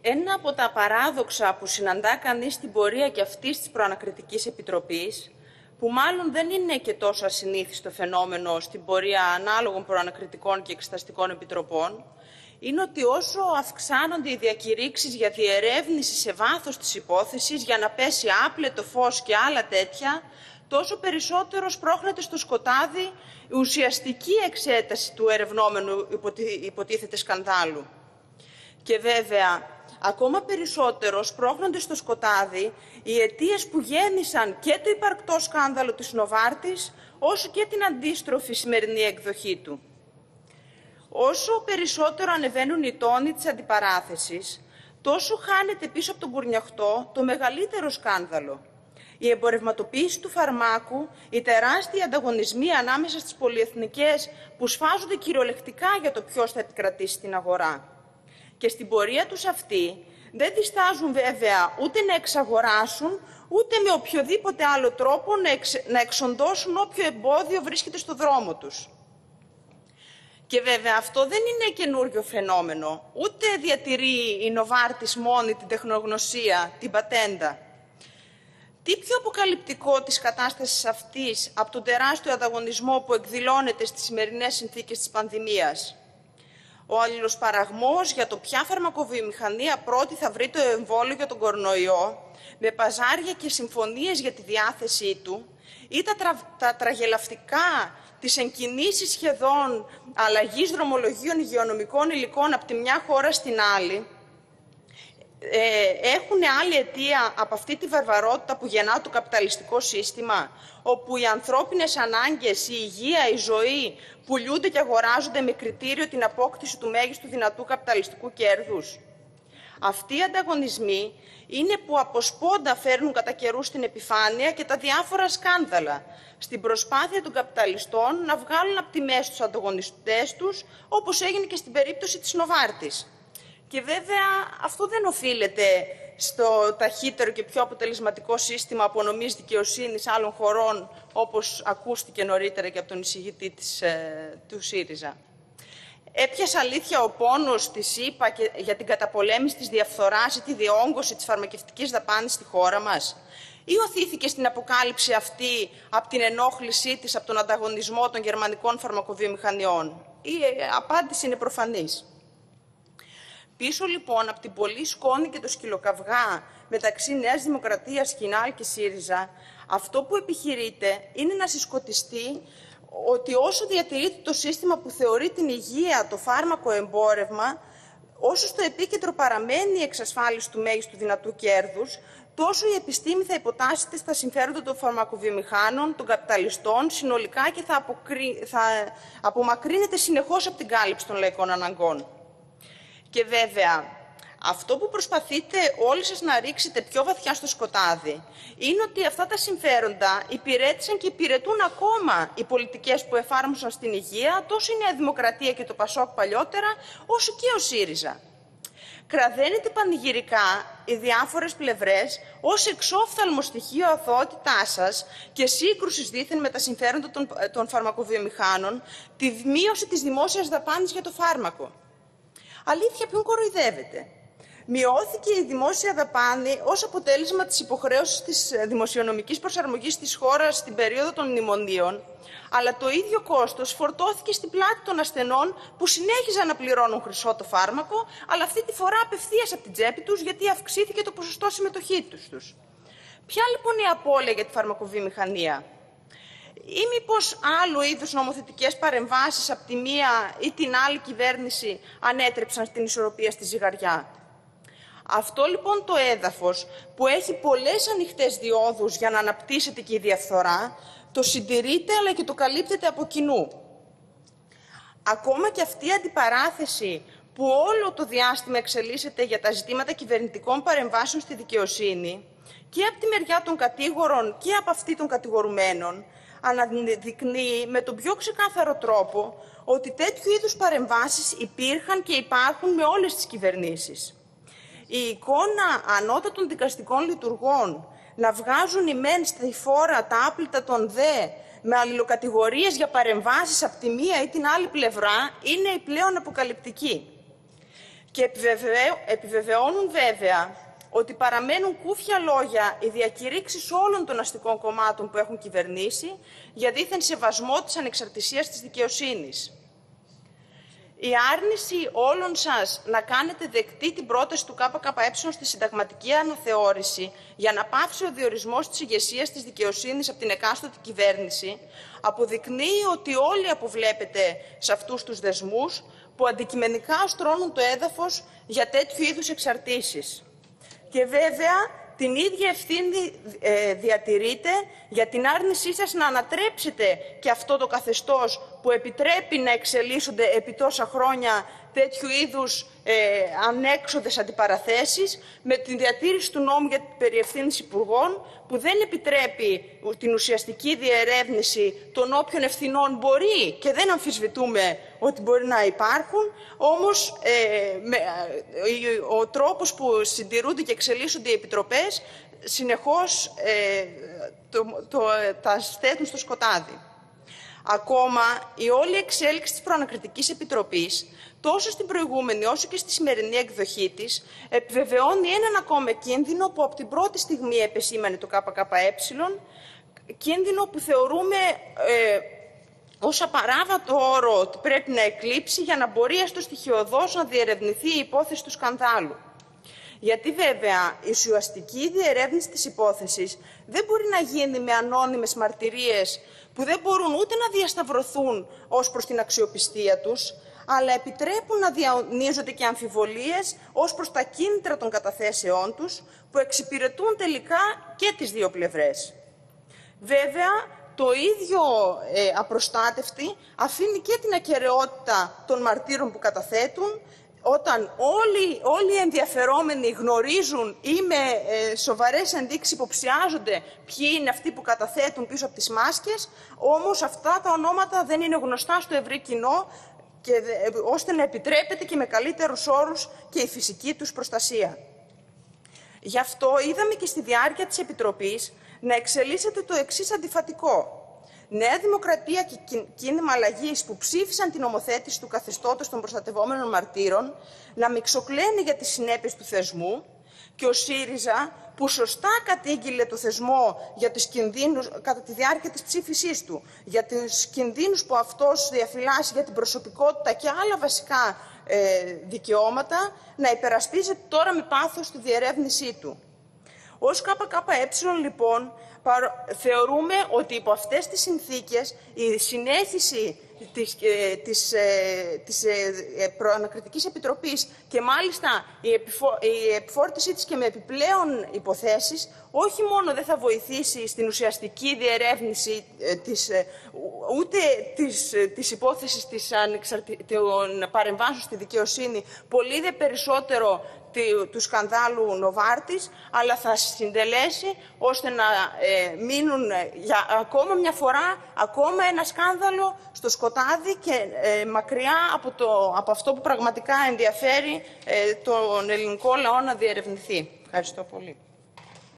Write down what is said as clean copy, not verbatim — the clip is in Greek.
Ένα από τα παράδοξα που συναντά κανείς στην πορεία και αυτής της προανακριτικής επιτροπής, που μάλλον δεν είναι και τόσο ασυνήθιστο φαινόμενο στην πορεία ανάλογων προανακριτικών και εξεταστικών επιτροπών, είναι ότι όσο αυξάνονται οι διακηρύξεις για διερεύνηση σε βάθος της υπόθεσης, για να πέσει άπλετο φως και άλλα τέτοια, τόσο περισσότερο σπρώχνεται στο σκοτάδι η ουσιαστική εξέταση του ερευνόμενου υποτίθεται σκανδάλου. Και βέβαια, ακόμα περισσότερο σπρώχνονται στο σκοτάδι οι αιτίες που γέννησαν και το υπαρκτό σκάνδαλο της Νοβάρτης, όσο και την αντίστροφη σημερινή εκδοχή του. Όσο περισσότερο ανεβαίνουν οι τόνοι της αντιπαράθεσης, τόσο χάνεται πίσω από τον κουρνιαχτό το μεγαλύτερο σκάνδαλο. Η εμπορευματοποίηση του φαρμάκου, οι τεράστιοι ανταγωνισμοί ανάμεσα στις πολυεθνικές που σφάζονται κυριολεκτικά για το ποιος θα επικρατήσει την αγορά. Και στην πορεία τους αυτοί δεν διστάζουν βέβαια ούτε να εξαγοράσουν, ούτε με οποιοδήποτε άλλο τρόπο να εξοντώσουν όποιο εμπόδιο βρίσκεται στο δρόμο τους. Και βέβαια αυτό δεν είναι καινούριο φαινόμενο, ούτε διατηρεί η Νοβάρτις μόνη την τεχνογνωσία, την πατέντα. Τι πιο αποκαλυπτικό της κατάστασης αυτής από τον τεράστιο ανταγωνισμό που εκδηλώνεται στις σημερινές συνθήκες της πανδημίας. Ο αλληλοσπαραγμός για το ποια φαρμακοβιομηχανία πρώτη θα βρει το εμβόλιο για τον κορονοϊό, με παζάρια και συμφωνίες για τη διάθεσή του, ή τα τραγελαφτικά της εγκινήσεις σχεδόν αλλαγής δρομολογίων υγειονομικών υλικών από τη μια χώρα στην άλλη, έχουν άλλη αιτία από αυτή τη βαρβαρότητα που γεννά το καπιταλιστικό σύστημα, όπου οι ανθρώπινες ανάγκες, η υγεία, η ζωή πουλούνται και αγοράζονται με κριτήριο την απόκτηση του μέγιστου δυνατού καπιταλιστικού κέρδους. Αυτοί οι ανταγωνισμοί είναι που αποσπόντα φέρνουν κατά καιρούς στην επιφάνεια και τα διάφορα σκάνδαλα, στην προσπάθεια των καπιταλιστών να βγάλουν από τη μέση τους ανταγωνιστές τους, όπως έγινε και στην περίπτωση της Νοβάρτης. Και βέβαια αυτό δεν οφείλεται στο ταχύτερο και πιο αποτελεσματικό σύστημα απονομής δικαιοσύνης άλλων χωρών, όπως ακούστηκε νωρίτερα και από τον εισηγητή του ΣΥΡΙΖΑ. Έπιασε αλήθεια ο πόνος της ΕΥΠΑ για την καταπολέμηση της διαφθοράς ή τη διόγκωση της φαρμακευτικής δαπάνης στη χώρα μας, ή οθήθηκε στην αποκάλυψη αυτή από την ενόχλησή της από τον ανταγωνισμό των γερμανικών φαρμακοβιομηχανιών? Η απάντηση είναι προφανής. Πίσω λοιπόν από την πολλή σκόνη και το σκυλοκαυγά μεταξύ Νέας Δημοκρατίας, Κινάλ και ΣΥΡΙΖΑ, αυτό που επιχειρείται είναι να συσκοτιστεί ότι όσο διατηρείται το σύστημα που θεωρεί την υγεία το φάρμακο εμπόρευμα, όσο στο επίκεντρο παραμένει η εξασφάλιση του μέγιστου δυνατού κέρδους, τόσο η επιστήμη θα υποτάσσεται στα συμφέροντα των φαρμακοβιομηχάνων, των καπιταλιστών συνολικά και θα απομακρύνεται συνεχώς από την κάλυψη των λαϊκών αναγκών. Και βέβαια, αυτό που προσπαθείτε όλοι σας να ρίξετε πιο βαθιά στο σκοτάδι είναι ότι αυτά τα συμφέροντα υπηρέτησαν και υπηρετούν ακόμα οι πολιτικές που εφάρμοσαν στην υγεία, τόσο η Νέα Δημοκρατία και το Πασόκ παλιότερα, όσο και ο ΣΥΡΙΖΑ. Κραδένεται πανηγυρικά οι διάφορες πλευρές ως εξόφθαλμο στοιχείο αθωότητάς σας και σύγκρουσης δήθεν με τα συμφέροντα των φαρμακοβιομηχάνων, τη μείωση της δημόσιας δαπάνης για το φάρμακο. Αλήθεια, ποιον κοροϊδεύετε? Μειώθηκε η δημόσια δαπάνη ως αποτέλεσμα της υποχρέωσης της δημοσιονομικής προσαρμογής της χώρας στην περίοδο των μνημονίων, αλλά το ίδιο κόστος φορτώθηκε στην πλάτη των ασθενών που συνέχιζαν να πληρώνουν χρυσό το φάρμακο, αλλά αυτή τη φορά απευθείας από την τσέπη τους, γιατί αυξήθηκε το ποσοστό συμμετοχή τους. Ποια λοιπόν η απώλεια για τη φαρμακοβιομηχανία? Ή μήπως άλλου είδους νομοθετικές παρεμβάσεις από τη μία ή την άλλη κυβέρνηση ανέτρεψαν στην ισορροπία στη ζυγαριά? Αυτό λοιπόν το έδαφος που έχει πολλές ανοιχτές διόδους για να αναπτύσσεται και η διαφθορά, το συντηρείται αλλά και το καλύπτεται από κοινού. Ακόμα και αυτή η αντιπαράθεση που όλο το διάστημα εξελίσσεται για τα ζητήματα κυβερνητικών παρεμβάσεων στη δικαιοσύνη, και από τη μεριά των κατήγορων και από αυτή των κατηγορουμένων, αναδεικνύει με τον πιο ξεκάθαρο τρόπο ότι τέτοιου είδους παρεμβάσεις υπήρχαν και υπάρχουν με όλες τις κυβερνήσεις. Η εικόνα ανώτατων δικαστικών λειτουργών να βγάζουν οι μεν στη φόρα τα άπλυτα των δε με αλληλοκατηγορίες για παρεμβάσεις από τη μία ή την άλλη πλευρά είναι η πλέον αποκαλυπτική. και επιβεβαιώνουν βέβαια ότι παραμένουν κούφια λόγια οι διακηρύξεις όλων των αστικών κομμάτων που έχουν κυβερνήσει για δίθεν σεβασμό της ανεξαρτησίας της δικαιοσύνης. Η άρνηση όλων σας να κάνετε δεκτή την πρόταση του ΚΚΕ στη συνταγματική αναθεώρηση για να πάυσει ο διορισμός της ηγεσίας της δικαιοσύνης από την εκάστοτε κυβέρνηση αποδεικνύει ότι όλοι αποβλέπετε σε αυτούς τους δεσμούς που αντικειμενικά στρώνουν το έδαφος για τέτοιου είδους εξαρτήσεις. Και βέβαια την ίδια ευθύνη διατηρείτε για την άρνησή σας να ανατρέψετε και αυτό το καθεστώς που επιτρέπει να εξελίσσονται επί τόσα χρόνια τέτοιου είδους ανέξοδες αντιπαραθέσεις με την διατήρηση του νόμου για την περιευθύνηση υπουργών που δεν επιτρέπει την ουσιαστική διερεύνηση των όποιων ευθυνών μπορεί και δεν αμφισβητούμε ότι μπορεί να υπάρχουν, όμως ο τρόπος που συντηρούνται και εξελίσσονται οι επιτροπές συνεχώς τα στέλνουν στο σκοτάδι. Ακόμα, η όλη εξέλιξη της Προανακριτικής Επιτροπής, τόσο στην προηγούμενη όσο και στη σημερινή εκδοχή της, επιβεβαιώνει έναν ακόμα κίνδυνο που από την πρώτη στιγμή επεσήμανε το ΚΚΕ, κίνδυνο που θεωρούμε ως απαράβατο όρο ότι πρέπει να εκλείψει για να μπορεί έστω στοιχειοδός να διερευνηθεί η υπόθεση του σκανδάλου. Γιατί βέβαια η ουσιαστική διερεύνηση της υπόθεσης δεν μπορεί να γίνει με ανώνυμες μαρτυρίες που δεν μπορούν ούτε να διασταυρωθούν ως προς την αξιοπιστία τους, αλλά επιτρέπουν να διαονίζονται και αμφιβολίες ως προς τα κίνητρα των καταθέσεών τους που εξυπηρετούν τελικά και τις δύο πλευρές. Βέβαια, το ίδιο απροστάτευτη αφήνει και την ακεραιότητα των μαρτύρων που καταθέτουν όταν όλοι οι ενδιαφερόμενοι γνωρίζουν ή με σοβαρές ενδείξεις υποψιάζονται ποιοι είναι αυτοί που καταθέτουν πίσω από τις μάσκες, όμως αυτά τα ονόματα δεν είναι γνωστά στο ευρύ κοινό, ώστε να επιτρέπεται και με καλύτερους όρους και η φυσική τους προστασία. Γι' αυτό είδαμε και στη διάρκεια της Επιτροπής να εξελίσσεται το εξής αντιφατικό. Νέα Δημοκρατία και Κίνημα Αλλαγή που ψήφισαν την ομοθέτηση του καθεστώτος των προστατευόμενων μαρτύρων να μιξοκλαίνει για τις συνέπειες του θεσμού και ο ΣΥΡΙΖΑ που σωστά κατήγγειλε το θεσμό για τους κινδύνους, κατά τη διάρκεια της ψήφισής του, για τους κινδύνους που αυτός διαφυλάσσει για την προσωπικότητα και άλλα βασικά δικαιώματα, να υπερασπίζεται τώρα με πάθος τη διερεύνησή του. Ως ΚΚΕ, λοιπόν, θεωρούμε ότι υπό αυτές τις συνθήκες η συνέχιση της Προανακριτικής Επιτροπής και μάλιστα η επιφόρτισή της και με επιπλέον υποθέσεις όχι μόνο δεν θα βοηθήσει στην ουσιαστική διερεύνηση της υπόθεσης των παρεμβάσεων στη δικαιοσύνη, πολύ δε περισσότερο του σκανδάλου Νοβάρτις, αλλά θα συντελέσει ώστε να μείνουν για ακόμα μια φορά, ακόμα ένα σκάνδαλο στο σκοτάδι και μακριά από αυτό που πραγματικά ενδιαφέρει τον ελληνικό λαό να διερευνηθεί. Ευχαριστώ πολύ.